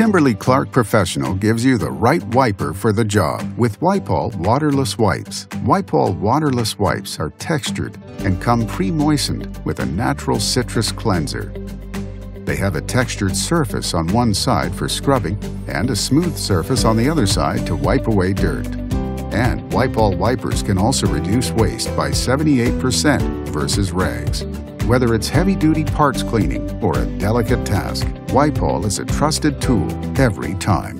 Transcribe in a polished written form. Kimberly-Clark Professional gives you the right wiper for the job with WypAll Waterless Wipes. WypAll Waterless Wipes are textured and come pre-moistened with a natural citrus cleanser. They have a textured surface on one side for scrubbing and a smooth surface on the other side to wipe away dirt. And WypAll Wipers can also reduce waste by 78% versus rags. Whether it's heavy-duty parts cleaning or a delicate task, WypAll is a trusted tool every time.